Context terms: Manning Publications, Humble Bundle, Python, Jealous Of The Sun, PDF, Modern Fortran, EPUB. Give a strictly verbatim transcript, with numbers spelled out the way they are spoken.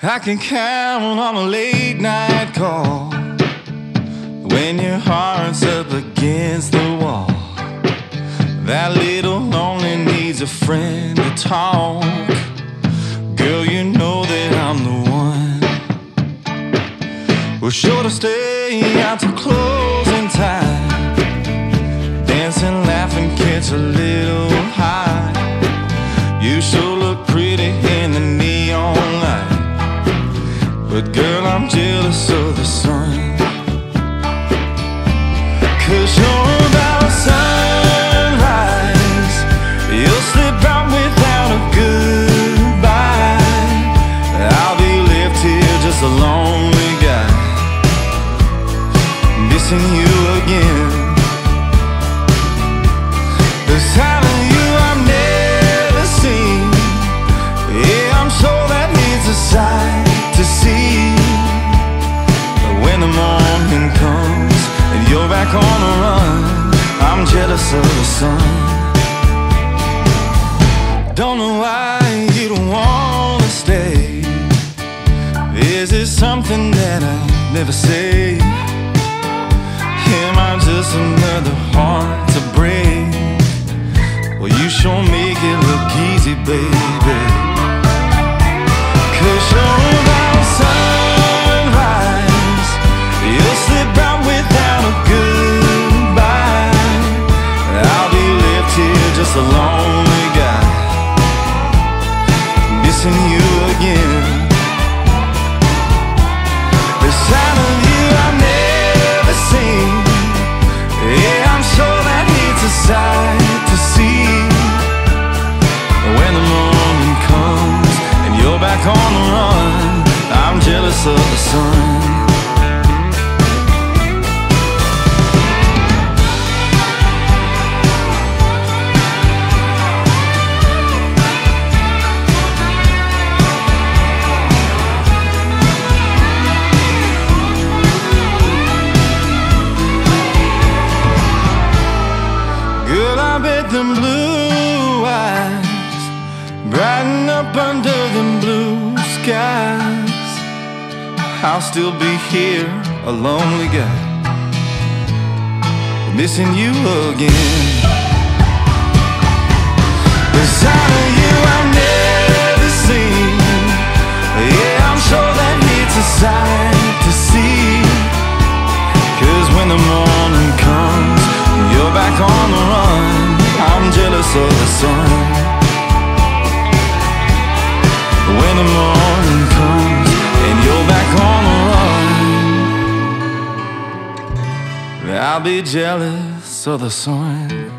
I can count on a late night call when your heart's up against the wall. That little lonely needs a friend to talk. Girl, you know that I'm the one. We're sure to stay out till closing time, dancing, laughing, catch a little high. You sure look pretty in the neon light, but girl, I'm jealous of the sun. 'Cause you're about a sunrise, you'll slip out without a goodbye. I'll be left here just a lonely guy, missing you again. The side of you I've never seen, yeah, I'm sure that needs a sight to see. But when the morning comes and you're back on the run, I'm jealous of the sun. Don't know why you don't wanna stay. Is it something that I'll never say? Am I just another heart to break? Well, you sure make it look easy, baby. 'Cause you're about a sunrise, you'll slip out without a goodbye. I'll be left here just a lonely guy, missing you again. The side of you I've never seen, yeah, I'm sure that needs a sight to see. When the morning comes and you're back on the run, I'm jealous of the sun. Them blue eyes brighten up under them blue skies. I'll still be here, a lonely guy, missing you again. The side of you I've never seen, yeah, I'm sure that needs a sight to see. 'Cause when the morning comes, you're back on the run, I'm jealous of the sun. When the morning comes and you're back on the run, I'll be jealous of the sun.